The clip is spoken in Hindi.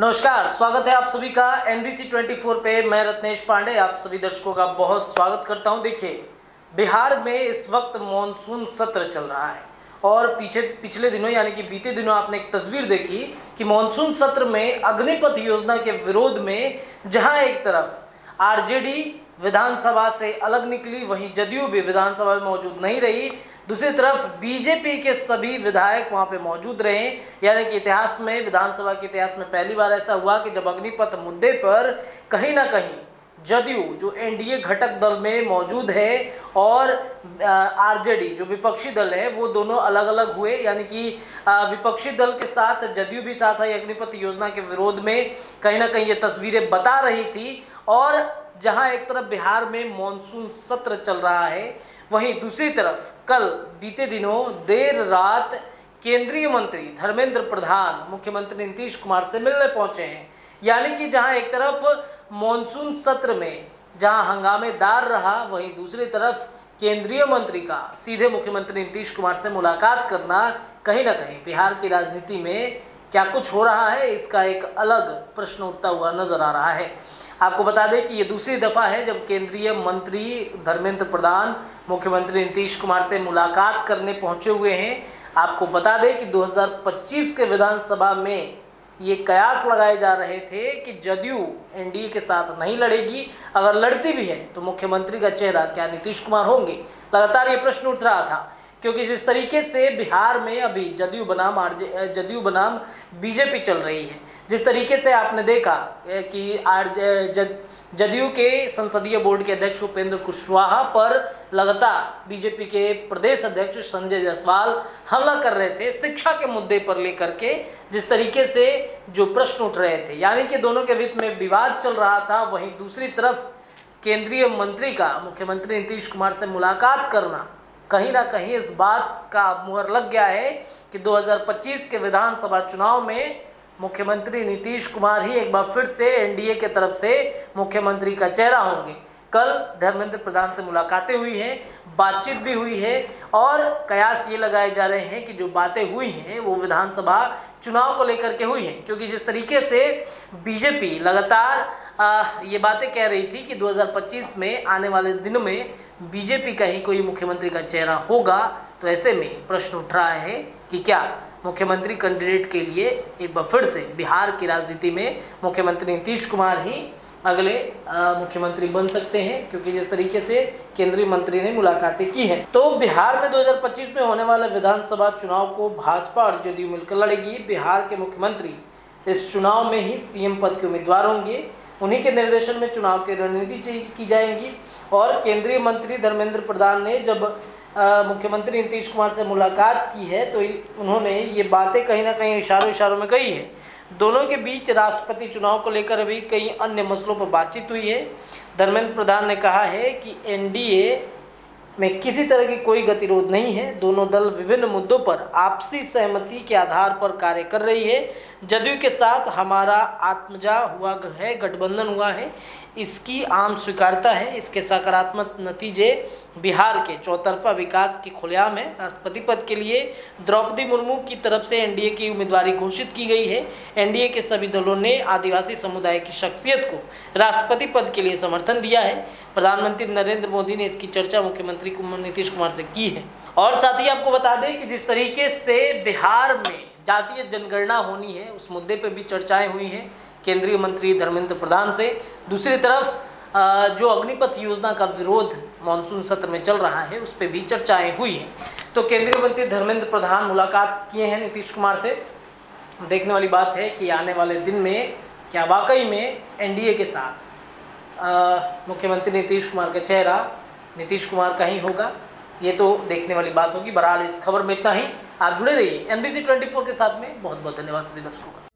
नमस्कार, स्वागत है आप सभी का एनबीसी 24 पे। मैं रत्नेश पांडे आप सभी दर्शकों का बहुत स्वागत करता हूं। देखिए, बिहार में इस वक्त मॉनसून सत्र चल रहा है और पिछले दिनों यानी कि बीते दिनों आपने एक तस्वीर देखी कि मॉनसून सत्र में अग्निपथ योजना के विरोध में जहां एक तरफ आरजेडी विधानसभा से अलग निकली, वहीं जदयू भी विधानसभा में मौजूद नहीं रही, दूसरी तरफ बीजेपी के सभी विधायक वहां पे मौजूद रहे। यानी कि इतिहास में, विधानसभा के इतिहास में पहली बार ऐसा हुआ कि जब अग्निपथ मुद्दे पर कहीं ना कहीं जदयू जो एनडीए घटक दल में मौजूद है और आरजेडी जो विपक्षी दल है, वो दोनों अलग अलग हुए। यानी कि विपक्षी दल के साथ जदयू भी साथ आई अग्निपथ योजना के विरोध में। कहीं ना कहीं ये तस्वीरें बता रही थी। और जहां एक तरफ बिहार में मॉनसून सत्र चल रहा है, वहीं दूसरी तरफ कल बीते दिनों देर रात केंद्रीय मंत्री धर्मेंद्र प्रधान मुख्यमंत्री नीतीश कुमार से मिलने पहुंचे हैं। यानी कि जहां एक तरफ मॉनसून सत्र में जहां हंगामेदार रहा, वहीं दूसरी तरफ केंद्रीय मंत्री का सीधे मुख्यमंत्री नीतीश कुमार से मुलाकात करना कहीं ना कहीं बिहार की राजनीति में क्या कुछ हो रहा है, इसका एक अलग प्रश्न उठता हुआ नजर आ रहा है। आपको बता दें कि ये दूसरी दफ़ा है जब केंद्रीय मंत्री धर्मेंद्र प्रधान मुख्यमंत्री नीतीश कुमार से मुलाकात करने पहुंचे हुए हैं। आपको बता दें कि 2025 के विधानसभा में ये कयास लगाए जा रहे थे कि जदयू एनडीए के साथ नहीं लड़ेगी, अगर लड़ती भी है तो मुख्यमंत्री का चेहरा क्या नीतीश कुमार होंगे। लगातार ये प्रश्न उठ रहा था, क्योंकि जिस तरीके से बिहार में अभी जदयू बनाम बीजेपी चल रही है, जिस तरीके से आपने देखा कि जदयू के संसदीय बोर्ड के अध्यक्ष उपेंद्र कुशवाहा पर लगातार बीजेपी के प्रदेश अध्यक्ष संजय जायसवाल हमला कर रहे थे, शिक्षा के मुद्दे पर लेकर के जिस तरीके से जो प्रश्न उठ रहे थे, यानी कि दोनों के बीच में विवाद चल रहा था। वहीं दूसरी तरफ केंद्रीय मंत्री का मुख्यमंत्री नीतीश कुमार से मुलाकात करना कहीं ना कहीं इस बात का मुहर लग गया है कि 2025 के विधानसभा चुनाव में मुख्यमंत्री नीतीश कुमार ही एक बार फिर से एनडीए के तरफ से मुख्यमंत्री का चेहरा होंगे। कल धर्मेंद्र प्रधान से मुलाकातें हुई हैं, बातचीत भी हुई है और कयास ये लगाए जा रहे हैं कि जो बातें हुई हैं वो विधानसभा चुनाव को लेकर के हुई हैं, क्योंकि जिस तरीके से बीजेपी लगातार ये बातें कह रही थी कि 2025 में आने वाले दिनों में बीजेपी का ही कोई मुख्यमंत्री का चेहरा होगा, तो ऐसे में प्रश्न उठ रहा है कि क्या मुख्यमंत्री कैंडिडेट के लिए एक बार फिर से बिहार की राजनीति में मुख्यमंत्री नीतीश कुमार ही अगले मुख्यमंत्री बन सकते हैं, क्योंकि जिस तरीके से केंद्रीय मंत्री ने मुलाकातें की हैं। तो बिहार में 2025 में होने वाले विधानसभा चुनाव को भाजपा और जदयू मिलकर लड़ेगी। बिहार के मुख्यमंत्री इस चुनाव में ही सीएम पद के उम्मीदवार होंगे, उन्हीं के निर्देशन में चुनाव की रणनीति की जाएंगी। और केंद्रीय मंत्री धर्मेंद्र प्रधान ने जब मुख्यमंत्री नीतीश कुमार से मुलाकात की है तो उन्होंने ये बातें कहीं ना कहीं इशारों में कही है। दोनों के बीच राष्ट्रपति चुनाव को लेकर भी कई अन्य मसलों पर बातचीत हुई है। धर्मेंद्र प्रधान ने कहा है कि एनडीए में किसी तरह की कोई गतिरोध नहीं है, दोनों दल विभिन्न मुद्दों पर आपसी सहमति के आधार पर कार्य कर रही है। जदयू के साथ हमारा आत्मजा हुआ है, गठबंधन हुआ है, इसकी आम स्वीकार्यता है। इसके सकारात्मक नतीजे बिहार के चौतरफा विकास की खुलेआम है। राष्ट्रपति पद के लिए द्रौपदी मुर्मू की तरफ से एनडीए की उम्मीदवारी घोषित की गई है। एनडीए के सभी दलों ने आदिवासी समुदाय की शख्सियत को राष्ट्रपति पद के लिए समर्थन दिया है। प्रधानमंत्री नरेंद्र मोदी ने इसकी चर्चा मुख्यमंत्री नीतीश कुमार से की है। और साथ ही आपको बता दें कि जिस तरीके से बिहार में जातीय जनगणना होनी है, उस मुद्दे पर भी चर्चाएं हुई हैं केंद्रीय मंत्री धर्मेंद्र प्रधान से। दूसरी तरफ जो अग्निपथ योजना का विरोध मानसून सत्र में चल रहा है, उस पर भी चर्चाएं हुई हैं। तो केंद्रीय मंत्री धर्मेंद्र प्रधान मुलाकात किए हैं नीतीश कुमार से। देखने वाली बात है कि आने वाले दिन में क्या वाकई में एनडीए के साथ मुख्यमंत्री नीतीश कुमार का चेहरा नीतीश कुमार का ही होगा, ये तो देखने वाली बात होगी। बहरहाल, इस खबर में इतना ही। आप जुड़े रहिए एनबीसी 24 के साथ में। बहुत बहुत धन्यवाद सभी दर्शकों का।